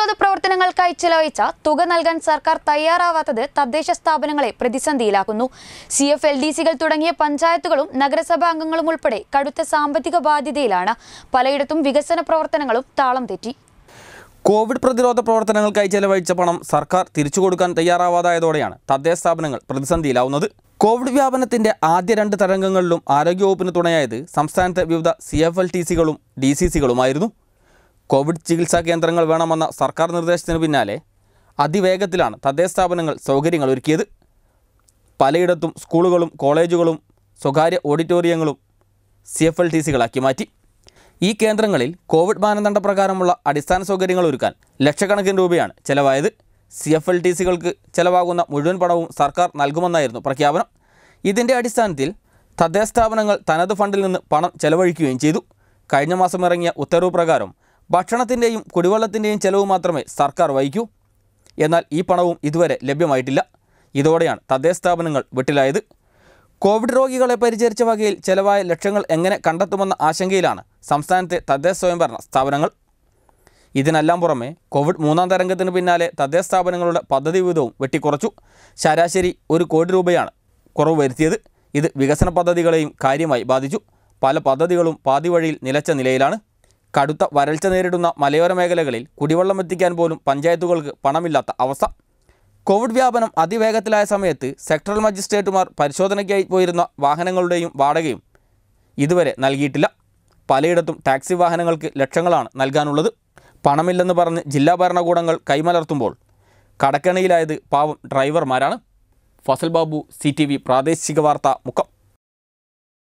പ്രതിരോധ പ്രവർത്തനങ്ങൾക്കായി ചിലവഴിച്ച തുക നൽകാൻ സർക്കാർ തയ്യാറാവാത്തത് തദ്ദേശ സ്ഥാപനങ്ങളെ പ്രതിസന്ധിയിലാക്കുന്നു. CFLDCകൾ തുടങ്ങിയ പഞ്ചായത്തുകളും നഗരസഭാംഗങ്ങളും ഉൾപ്പെടെ കടുത്ത സാമ്പത്തിക ബാധ്യതയിലാണ്. പലയിടത്തും വികസന പ്രവർത്തനങ്ങളും താളം തെറ്റി. കോവിഡ് പ്രതിരോധ പ്രവർത്തനങ്ങൾക്കായി ചെലവഴിച്ച പണം സർക്കാർ തിരിച്ചു കൊടുക്കാൻ തയ്യാറാവാതായതോടെയാണ് തദ്ദേശ സ്ഥാപനങ്ങൾ പ്രതിസന്ധിയിലാവുന്നത്. കോവിഡ് വ്യാപനത്തിൻ്റെ ആദ്യ രണ്ട് തരംഗങ്ങളിലും ആരോഗ്യവകുപ്പിന് തുണയായത് സംസ്ഥാനത്തെ വിവിധ CFLDCകളും DCCകളുമായിരുന്നു. കോവിഡ് ചികിത്സാ കേന്ദ്രങ്ങൾ വേണമെന്ന സർക്കാർ നിർദ്ദേശത്തിന് പിന്നാലെ അതിവേഗത്തിലാണ് തദ്ദേശ സ്ഥാപനങ്ങൾ സൗകര്യങ്ങൾ ഒരുക്കിയത്. പലയിടത്തും സ്കൂളുകളും കോളേജുകളും സ്വകാര്യ ഓഡിറ്റോറിയങ്ങളും CFLDCകളാക്കി മാറ്റി. ഈ കേന്ദ്രങ്ങളിൽ കോവിഡ് മാനദണ്ഡ പ്രകാരമുള്ള അടിസ്ഥാന സൗകര്യങ്ങൾ ഒരുക്കാൻ ലക്ഷക്കണക്കിന് രൂപയാണ് ചെലവായത്. CFLDCകൾക്ക് ചെലവാകുന്ന മുഴുവൻ പണവും സർക്കാർ നൽകുമെന്നായിരുന്നു പ്രഖ്യാപനം. ഇതിൻ്റെ അടിസ്ഥാനത്തിൽ തദ്ദേശ സ്ഥാപനങ്ങൾ തനത് ഫണ്ടിൽ നിന്ന് പണം ചെലവഴിക്കുകയും ചെയ്തു. കഴിഞ്ഞ മാസം ഇറങ്ങിയ ഉത്തരവ് പ്രകാരം ഭക്ഷണത്തിൻ്റെയും കുടിവെള്ളത്തിൻ്റെയും ചെലവ് മാത്രമേ സർക്കാർ വഹിക്കൂ. എന്നാൽ ഈ പണവും ഇതുവരെ ലഭ്യമായിട്ടില്ല. ഇതോടെയാണ് തദ്ദേശ സ്ഥാപനങ്ങൾ വെട്ടിലായത്. കോവിഡ് രോഗികളെ പരിചരിച്ച വകയിൽ ചെലവായ ലക്ഷങ്ങൾ എങ്ങനെ കണ്ടെത്തുമെന്ന ആശങ്കയിലാണ് സംസ്ഥാനത്തെ തദ്ദേശ സ്വയംഭരണ സ്ഥാപനങ്ങൾ. ഇതിനെല്ലാം പുറമെ കോവിഡ് മൂന്നാം തരംഗത്തിന് പിന്നാലെ തദ്ദേശ സ്ഥാപനങ്ങളുടെ പദ്ധതി വിഹിതവും വെട്ടിക്കുറച്ചു. ശരാശരി 1 കോടി രൂപയാണ് കുറവ് വരുത്തിയത്. ഇത് വികസന പദ്ധതികളെയും കാര്യമായി ബാധിച്ചു. പല പദ്ധതികളും പാതി വഴിയിൽ നിലച്ച നിലയിലാണ്. കടുത്ത വരൾച്ച നേരിടുന്ന മലയോര മേഖലകളിൽ കുടിവെള്ളം എത്തിക്കാൻ പോലും പഞ്ചായത്തുകൾക്ക് പണമില്ലാത്ത അവസ്ഥ. കോവിഡ് വ്യാപനം അതിവേഗത്തിലായ സമയത്ത് സെക്ടറൽ മജിസ്ട്രേറ്റുമാർ പരിശോധനയ്ക്കായി പോയിരുന്ന വാഹനങ്ങളുടെയും വാടകയും ഇതുവരെ നൽകിയിട്ടില്ല. പലയിടത്തും ടാക്സി വാഹനങ്ങൾക്ക് ലക്ഷങ്ങളാണ് നൽകാനുള്ളത്. പണമില്ലെന്ന് പറഞ്ഞ് ജില്ലാ ഭരണകൂടങ്ങൾ കൈമലർത്തുമ്പോൾ കടക്കെണിയിലായത് പാവം ഡ്രൈവർമാരാണ്. ഫസൽ ബാബു, CTV പ്രാദേശിക വാർത്ത, മുക്കം.